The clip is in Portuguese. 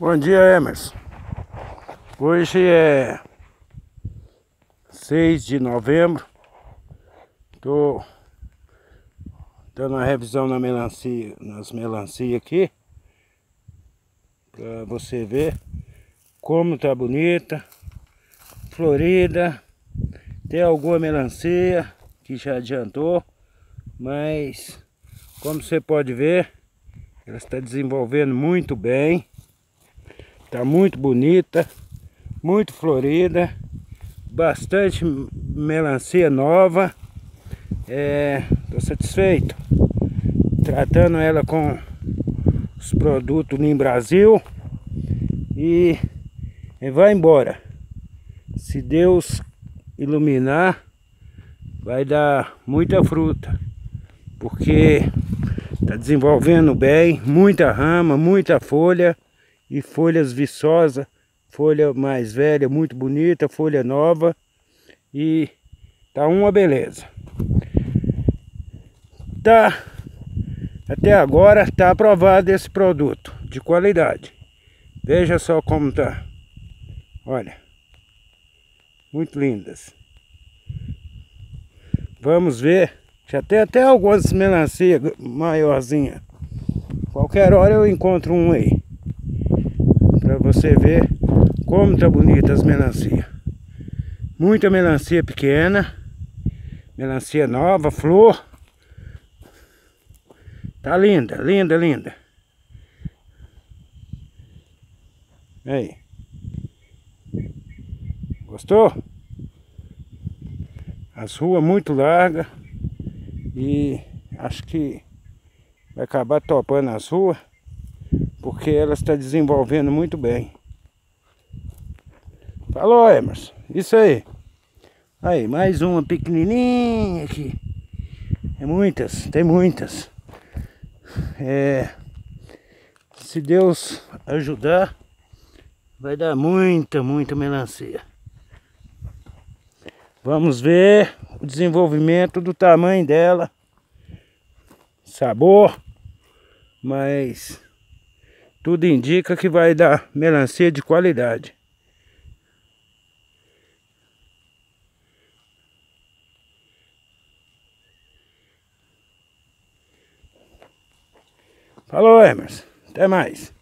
Bom dia, Emerson. Hoje é 6 de novembro. Tô dando uma revisão nas melancias aqui, para você ver como tá bonita, florida. Tem alguma melancia que já adiantou, mas como você pode ver, ela está desenvolvendo muito bem. Está muito bonita, muito florida, bastante melancia nova. Estou satisfeito tratando ela com os produtos Nim Brasil e vai embora. Se Deus iluminar, vai dar muita fruta, porque está desenvolvendo bem, muita rama, muita folha. E folhas viçosas, folha mais velha, muito bonita, folha nova. E tá uma beleza. Tá, até agora tá aprovado esse produto de qualidade. Veja só como tá. Olha, muito lindas. Vamos ver, já tem até algumas melancia maiorzinha. Qualquer hora eu encontro um aí, para você ver como tá bonita as melancia. Muita melancia pequena, melancia nova, flor. Tá linda, linda, linda. Aí. Gostou? As ruas muito largas e acho que vai acabar topando as ruas, porque ela está desenvolvendo muito bem. Falou, Emerson. Isso aí. Aí, mais uma pequenininha aqui. É muitas, tem muitas. Se Deus ajudar, vai dar muita, muita melancia. Vamos ver o desenvolvimento do tamanho dela. Sabor. Mas tudo indica que vai dar melancia de qualidade. Falou, Emerson. Até mais.